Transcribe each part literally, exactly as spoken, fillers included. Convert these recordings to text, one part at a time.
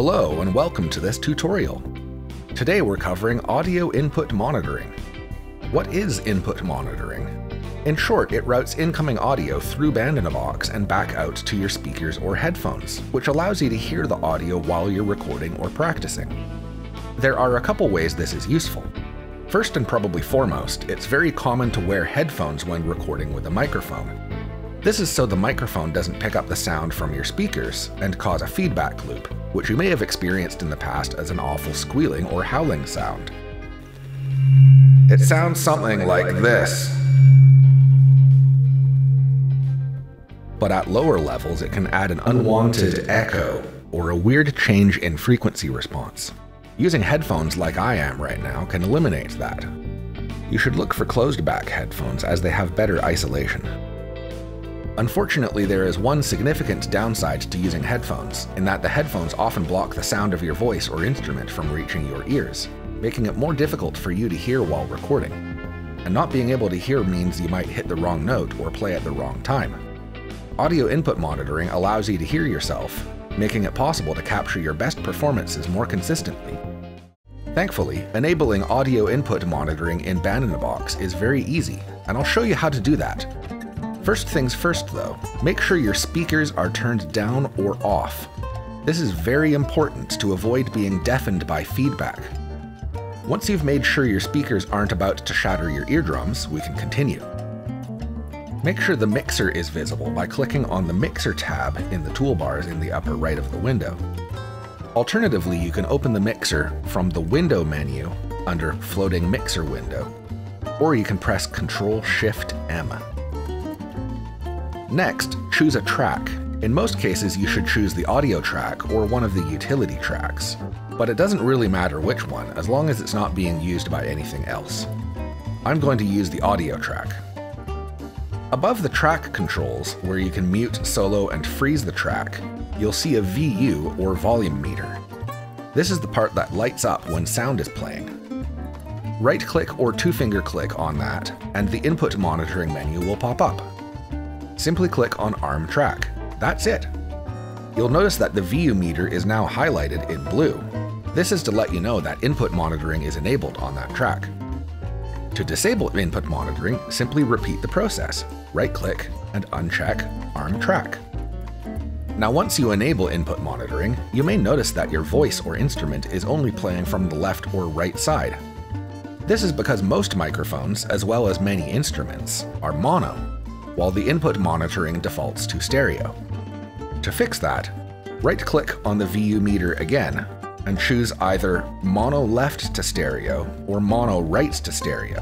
Hello and welcome to this tutorial. Today we're covering audio input monitoring. What is input monitoring? In short, it routes incoming audio through Band-in-a-Box and back out to your speakers or headphones, which allows you to hear the audio while you're recording or practicing. There are a couple ways this is useful. First and probably foremost, it's very common to wear headphones when recording with a microphone. This is so the microphone doesn't pick up the sound from your speakers and cause a feedback loop, which you may have experienced in the past as an awful squealing or howling sound. It, it sounds something, something like, like this. But at lower levels, it can add an unwanted, unwanted echo or a weird change in frequency response. Using headphones like I am right now can eliminate that. You should look for closed-back headphones as they have better isolation. Unfortunately, there is one significant downside to using headphones, in that the headphones often block the sound of your voice or instrument from reaching your ears, making it more difficult for you to hear while recording. And not being able to hear means you might hit the wrong note or play at the wrong time. Audio input monitoring allows you to hear yourself, making it possible to capture your best performances more consistently. Thankfully, enabling audio input monitoring in Band-in-a-Box is very easy, and I'll show you how to do that. First things first though, make sure your speakers are turned down or off. This is very important to avoid being deafened by feedback. Once you've made sure your speakers aren't about to shatter your eardrums, we can continue. Make sure the mixer is visible by clicking on the mixer tab in the toolbars in the upper right of the window. Alternatively, you can open the mixer from the window menu under floating mixer window, or you can press control shift M. Next, choose a track. In most cases, you should choose the audio track or one of the utility tracks, but it doesn't really matter which one as long as it's not being used by anything else. I'm going to use the audio track. Above the track controls, where you can mute, solo, and freeze the track, you'll see a V U or volume meter. This is the part that lights up when sound is playing. Right-click or two-finger click on that, and the input monitoring menu will pop up. Simply click on Arm Track. That's it. You'll notice that the V U meter is now highlighted in blue. This is to let you know that input monitoring is enabled on that track. To disable input monitoring, simply repeat the process. Right-click and uncheck Arm Track. Now once you enable input monitoring, you may notice that your voice or instrument is only playing from the left or right side. This is because most microphones, as well as many instruments, are mono, while the input monitoring defaults to stereo. To fix that, right-click on the V U meter again and choose either mono left to stereo or mono right to stereo.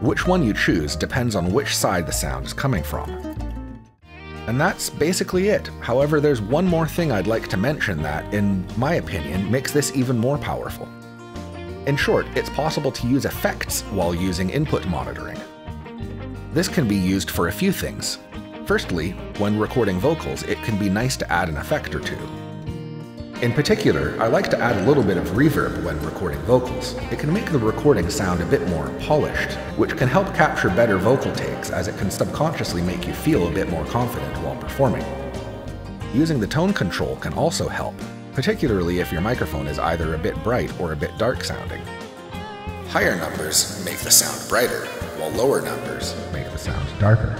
Which one you choose depends on which side the sound is coming from. And that's basically it. However, there's one more thing I'd like to mention that, in my opinion, makes this even more powerful. In short, it's possible to use effects while using input monitoring. This can be used for a few things. Firstly, when recording vocals, it can be nice to add an effect or two. In particular, I like to add a little bit of reverb when recording vocals. It can make the recording sound a bit more polished, which can help capture better vocal takes as it can subconsciously make you feel a bit more confident while performing. Using the tone control can also help, particularly if your microphone is either a bit bright or a bit dark sounding. Higher numbers make the sound brighter, while lower numbers make the sound darker.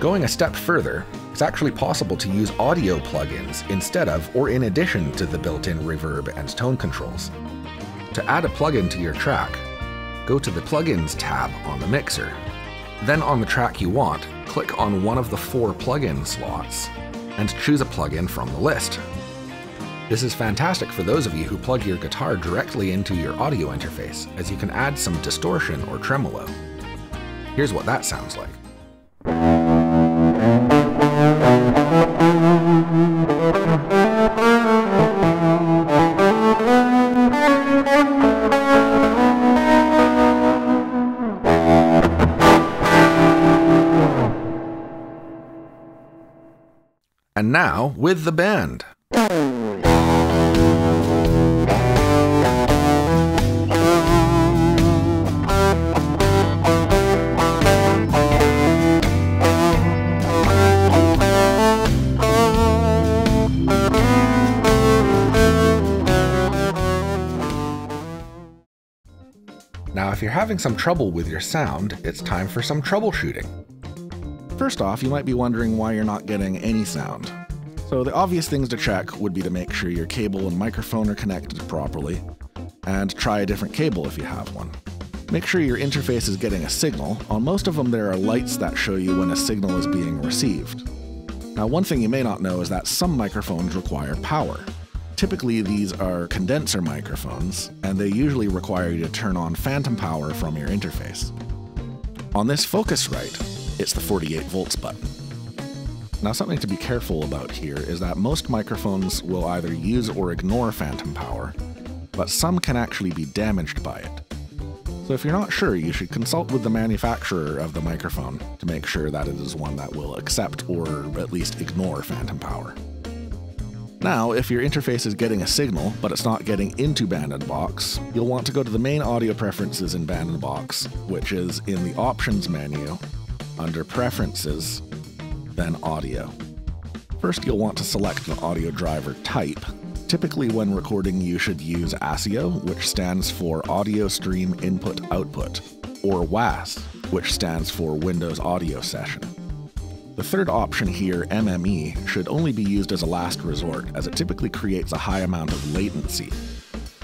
Going a step further, it's actually possible to use audio plugins instead of or in addition to the built-in reverb and tone controls. To add a plugin to your track, go to the Plugins tab on the mixer. Then on the track you want, click on one of the four plugin slots and choose a plugin from the list. This is fantastic for those of you who plug your guitar directly into your audio interface, as you can add some distortion or tremolo. Here's what that sounds like. And now, with the band. if you're having some trouble with your sound, it's time for some troubleshooting. First off, you might be wondering why you're not getting any sound. So the obvious things to check would be to make sure your cable and microphone are connected properly, and try a different cable if you have one. Make sure your interface is getting a signal. On most of them there are lights that show you when a signal is being received. Now one thing you may not know is that some microphones require power. Typically these are condenser microphones, and they usually require you to turn on phantom power from your interface. On this Focusrite, it's the forty-eight volts button. Now something to be careful about here is that most microphones will either use or ignore phantom power, but some can actually be damaged by it. So if you're not sure, you should consult with the manufacturer of the microphone to make sure that it is one that will accept or at least ignore phantom power. Now, if your interface is getting a signal, but it's not getting into Band-in-a-Box, you'll want to go to the main audio preferences in Band-in-a-Box, which is in the Options menu, under Preferences, then Audio. First, you'll want to select an audio driver type. Typically when recording you should use ASIO, which stands for Audio Stream Input Output, or W A S, which stands for Windows Audio Session. The third option here, M M E, should only be used as a last resort, as it typically creates a high amount of latency.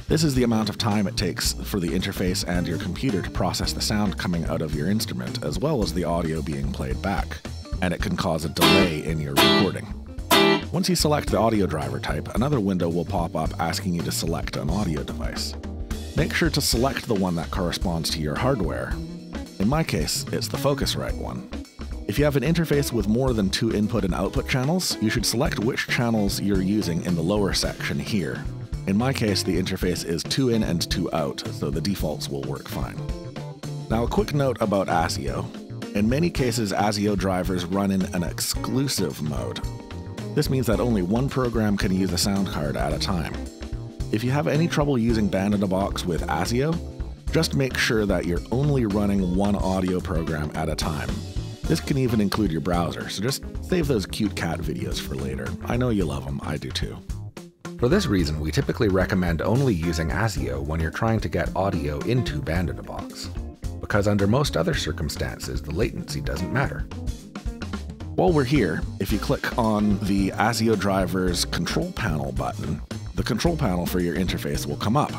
This is the amount of time it takes for the interface and your computer to process the sound coming out of your instrument, as well as the audio being played back, and it can cause a delay in your recording. Once you select the audio driver type, another window will pop up asking you to select an audio device. Make sure to select the one that corresponds to your hardware. In my case, it's the Focusrite one. If you have an interface with more than two input and output channels, you should select which channels you're using in the lower section here. In my case, the interface is two in and two out, so the defaults will work fine. Now, a quick note about ASIO. In many cases, ASIO drivers run in an exclusive mode. This means that only one program can use a sound card at a time. If you have any trouble using Band-in-a-Box with ASIO, just make sure that you're only running one audio program at a time. This can even include your browser, so just save those cute cat videos for later. I know you love them, I do too. For this reason, we typically recommend only using ASIO when you're trying to get audio into Band-in-a-Box, because under most other circumstances, the latency doesn't matter. While we're here, if you click on the ASIO driver's control panel button, the control panel for your interface will come up.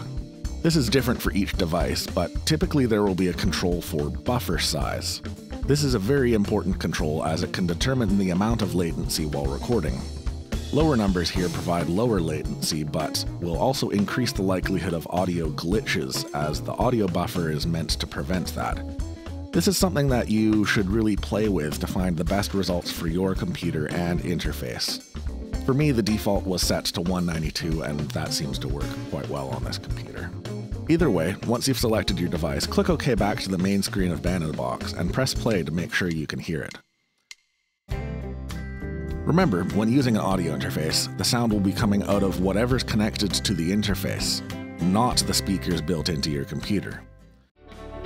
This is different for each device, but typically there will be a control for buffer size. This is a very important control as it can determine the amount of latency while recording. Lower numbers here provide lower latency, but will also increase the likelihood of audio glitches as the audio buffer is meant to prevent that. This is something that you should really play with to find the best results for your computer and interface. For me, the default was set to one ninety-two, and that seems to work quite well on this computer. Either way, once you've selected your device, click OK back to the main screen of Band-in-a-Box and press play to make sure you can hear it. Remember, when using an audio interface, the sound will be coming out of whatever's connected to the interface, not the speakers built into your computer.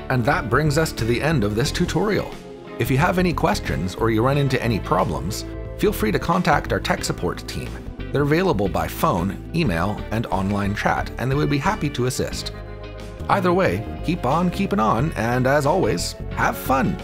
And that brings us to the end of this tutorial. If you have any questions or you run into any problems, feel free to contact our tech support team. They're available by phone, email, and online chat, and they would be happy to assist. Either way, keep on keeping on, and as always, have fun!